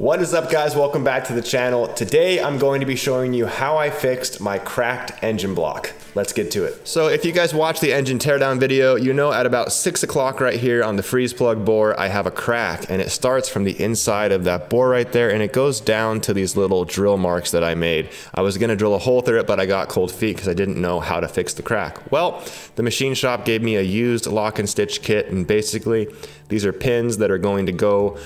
What is up, guys? Welcome back to the channel. Today I'm going to be showing you how I fixed my cracked engine block. Let's get to it. So if you guys watch the engine teardown video, you know at about 6 o'clock right here on the freeze plug bore, I have a crack, and it starts from the inside of that bore right there, and it goes down to these little drill marks that I made. I was gonna drill a hole through it, but I got cold feet because I didn't know how to fix the crack. Well, the machine shop gave me a used Lock and Stitch kit, and basically these are pins that are going to go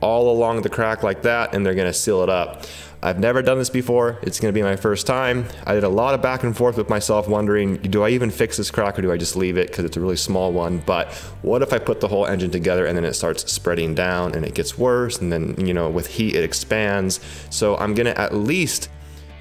all along the crack like that, and they're gonna seal it up. I've never done this before. It's gonna be my first time. I did a lot of back and forth with myself wondering, do I even fix this crack or do I just leave it because it's a really small one? But what if I put the whole engine together and then it starts spreading down and it gets worse, and then, you know, with heat it expands. So I'm gonna at least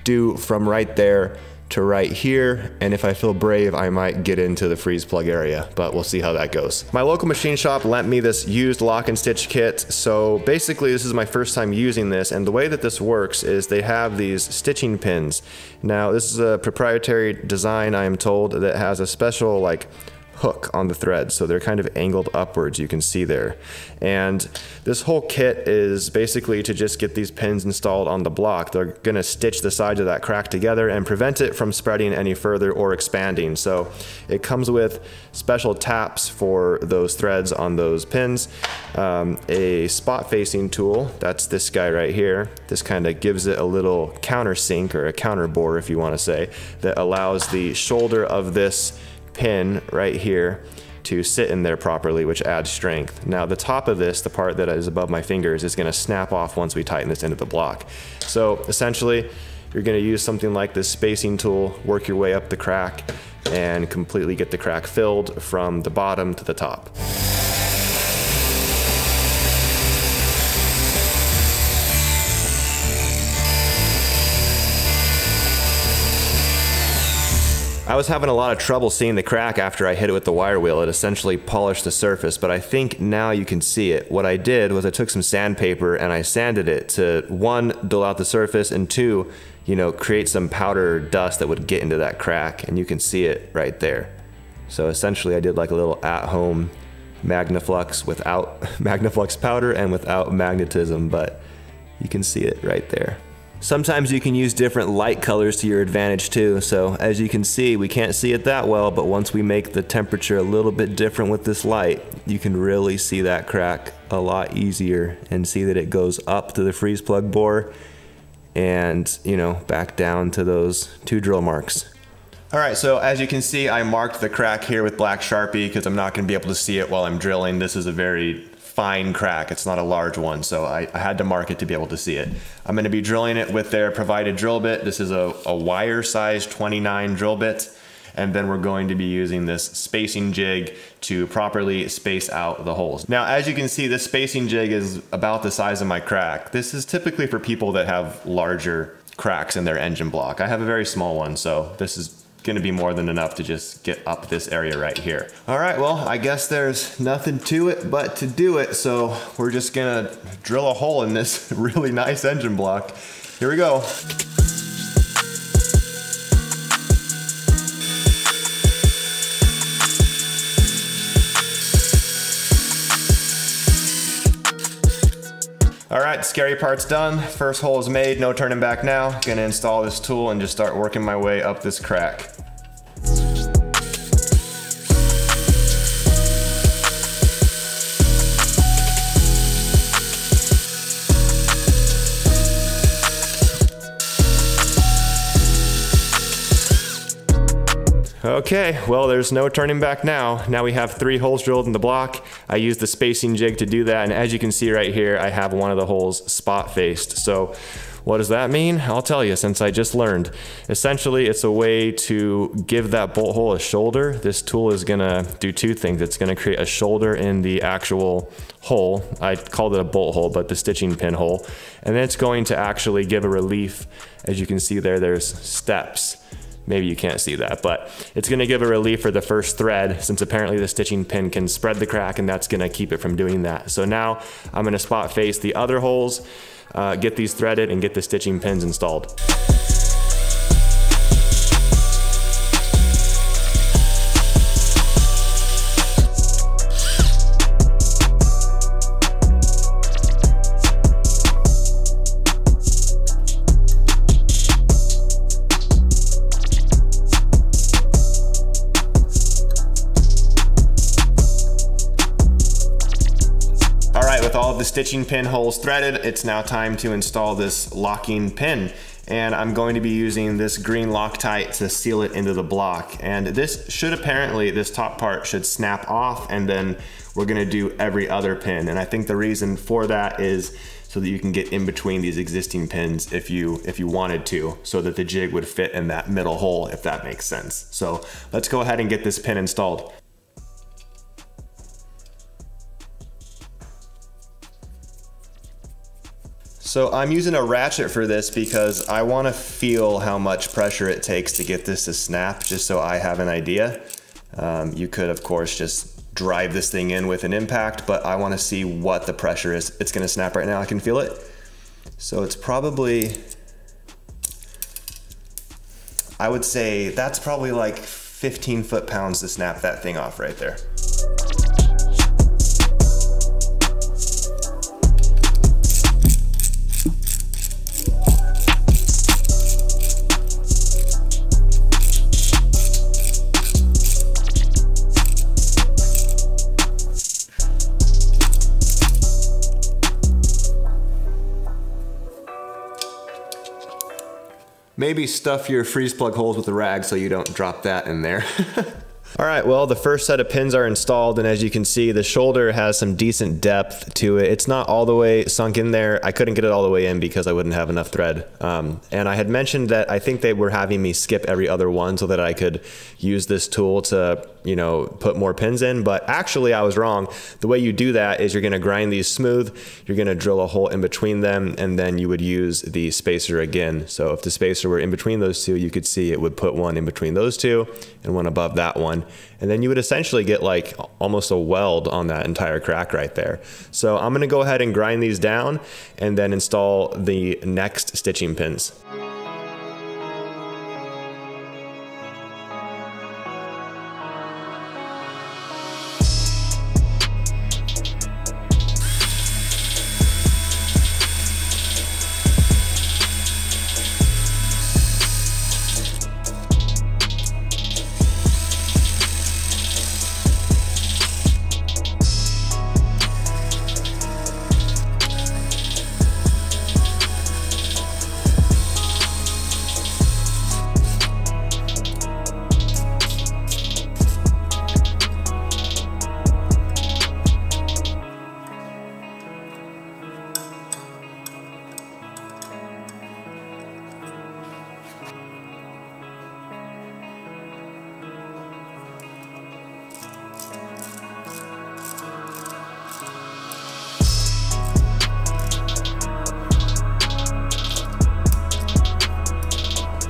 do from right there to right here, and if I feel brave, I might get into the freeze plug area, but we'll see how that goes. My local machine shop lent me this used Lock and Stitch kit, so basically this is my first time using this, and the way that this works is they have these stitching pins. Now this is a proprietary design, I am told, that has a special like hook on the thread, so they're kind of angled upwards, you can see there. And this whole kit is basically to just get these pins installed on the block. They're gonna stitch the sides of that crack together and prevent it from spreading any further or expanding. So it comes with special taps for those threads on those pins, a spot facing tool, that's this guy right here. This kind of gives it a little countersink, or a counter bore if you want to say, that allows the shoulder of this pin right here to sit in there properly, which adds strength. Now the top of this, the part that is above my fingers, is going to snap off once we tighten this into the block. So essentially you're going to use something like this spacing tool, work your way up the crack, and completely get the crack filled from the bottom to the top. I was having a lot of trouble seeing the crack after I hit it with the wire wheel. It essentially polished the surface, but I think now you can see it. What I did was I took some sandpaper and I sanded it to, one, dull out the surface, and two, you know, create some powder dust that would get into that crack, and you can see it right there. So essentially I did like a little at-home MagnaFlux without MagnaFlux powder and without magnetism, but you can see it right there. Sometimes you can use different light colors to your advantage too, so as you can see, we can't see it that well, but once we make the temperature a little bit different with this light, you can really see that crack a lot easier and see that it goes up to the freeze plug bore and, you know, back down to those two drill marks. All right, so as you can see, I marked the crack here with black Sharpie because I'm not gonna be able to see it while I'm drilling. This is a very fine crack, it's not a large one, so I had to mark it to be able to see it. I'm going to be drilling it with their provided drill bit. This is a wire size 29 drill bit, and then we're going to be using this spacing jig to properly space out the holes. Now as you can see, this spacing jig is about the size of my crack. This is typically for people that have larger cracks in their engine block. I have a very small one, so this is gonna be more than enough to just get up this area right here. All right, well, I guess there's nothing to it but to do it, so we're just gonna drill a hole in this really nice engine block. Here we go. All right, scary part's done. First hole is made, no turning back now. Gonna install this tool and just start working my way up this crack. Okay, well, there's no turning back now. Now we have 3 holes drilled in the block. I used the spacing jig to do that, and as you can see right here, I have one of the holes spot faced. So what does that mean? I'll tell you, since I just learned. Essentially, it's a way to give that bolt hole a shoulder. This tool is gonna do 2 things. It's gonna create a shoulder in the actual hole. I called it a bolt hole, but the stitching pin hole. And then it's going to actually give a relief. As you can see there, there's steps. Maybe you can't see that, but it's gonna give a relief for the first thread, since apparently the stitching pin can spread the crack, and that's gonna keep it from doing that. So now I'm gonna spot face the other holes, get these threaded, and get the stitching pins installed. stitching pin holes threaded, it's now time to install this locking pin. And I'm going to be using this green Loctite to seal it into the block. And this should apparently, this top part should snap off, and then we're gonna do every other pin. And I think the reason for that is so that you can get in between these existing pins if you wanted to, so that the jig would fit in that middle hole, if that makes sense. So let's go ahead and get this pin installed. So I'm using a ratchet for this because I want to feel how much pressure it takes to get this to snap, just so I have an idea. You could, of course, just drive this thing in with an impact, but I want to see what the pressure is. It's going to snap right now. I can feel it. So it's probably, I would say that's probably like 15 foot-pounds to snap that thing off right there. Maybe stuff your freeze plug holes with a rag so you don't drop that in there. All right, well, the first set of pins are installed, and as you can see, the shoulder has some decent depth to it. It's not all the way sunk in there. I couldn't get it all the way in because I wouldn't have enough thread. And I had mentioned that I think they were having me skip every other one so that I could use this tool to, you know, put more pins in, but actually I was wrong. The way you do that is you're gonna grind these smooth, you're gonna drill a hole in between them, and then you would use the spacer again. So if the spacer were in between those two, you could see it would put one in between those two and one above that one. And then you would essentially get like almost a weld on that entire crack right there. So I'm gonna go ahead and grind these down and then install the next stitching pins.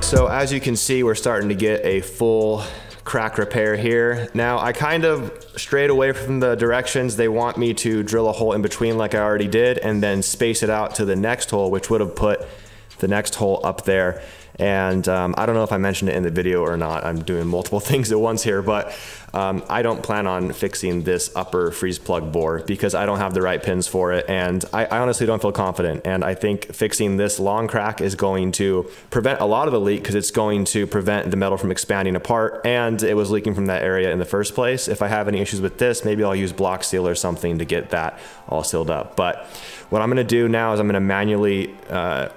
So as you can see, we're starting to get a full crack repair here. Now I kind of strayed away from the directions. They want me to drill a hole in between like I already did and then space it out to the next hole, which would have put the next hole up there. And I don't know if I mentioned it in the video or not. I'm doing multiple things at once here, but I don't plan on fixing this upper freeze plug bore because I don't have the right pins for it. And I honestly don't feel confident. And I think fixing this long crack is going to prevent a lot of the leak because it's going to prevent the metal from expanding apart. And it was leaking from that area in the first place. If I have any issues with this, maybe I'll use block seal or something to get that all sealed up. But what I'm gonna do now is I'm gonna manually,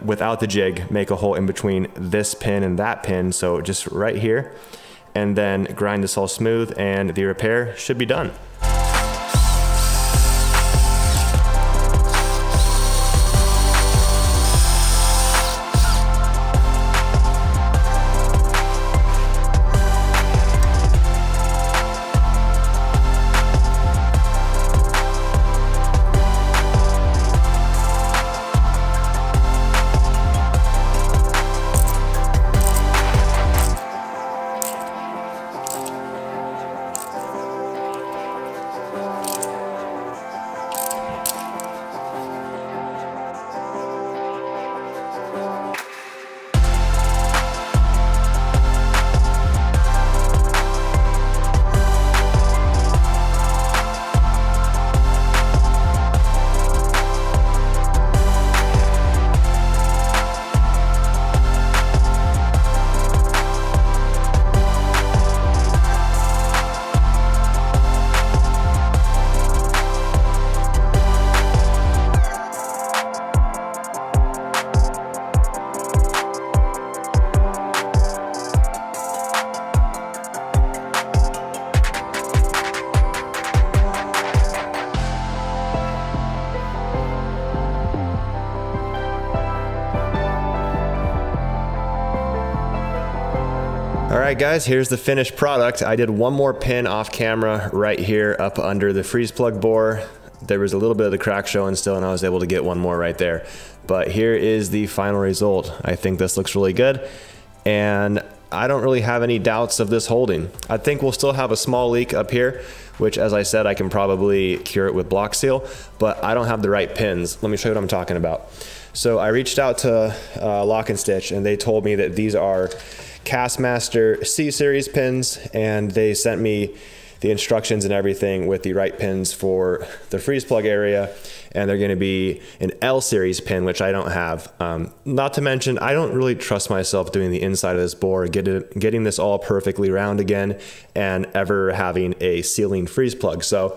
without the jig, make a hole in between this pin and that pin, so just right here, and then grind this all smooth, and the repair should be done. All right guys, here's the finished product. I did one more pin off camera right here up under the freeze plug bore. There was a little bit of the crack showing still and I was able to get one more right there. But here is the final result. I think this looks really good and I don't really have any doubts of this holding. I think we'll still have a small leak up here, which as I said, I can probably cure it with block seal, but I don't have the right pins. Let me show you what I'm talking about. So I reached out to Lock and Stitch and they told me that these are Castmaster C-Series pins and they sent me the instructions and everything with the right pins for the freeze plug area, and they're gonna be an L series pin, which I don't have. Not to mention, I don't really trust myself doing the inside of this bore, getting this all perfectly round again, and ever having a sealing freeze plug. So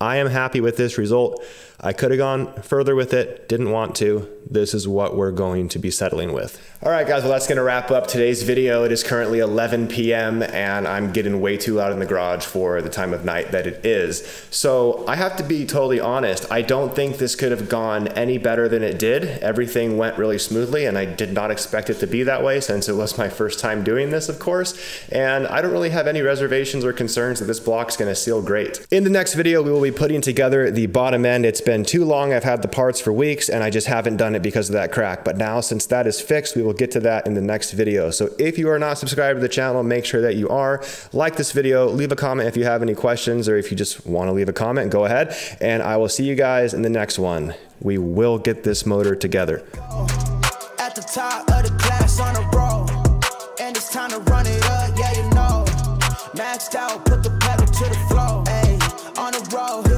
I am happy with this result. I could have gone further with it, didn't want to. This is what we're going to be settling with. All right guys, well that's gonna wrap up today's video. It is currently 11 p.m. and I'm getting way too loud in the garage for the time of night that it is. So I have to be totally honest, I don't think this could have gone any better than it did. Everything went really smoothly and I did not expect it to be that way since it was my first time doing this, of course. And I don't really have any reservations or concerns that this block's gonna seal great. In the next video, we will be putting together the bottom end. It's been too long, I've had the parts for weeks and I just haven't done it because of that crack. But now since that is fixed, we will get to that in the next video. So if you are not subscribed to the channel, make sure that you are. Like this video, leave a comment if you have any questions, or if you just want to leave a comment, go ahead. And I will see you guys in the next one. We will get this motor together. At the top of the class on a roll, and it's time to run it up, yeah you know. Maxed out, put the pedal to the floor, ayy, on the road.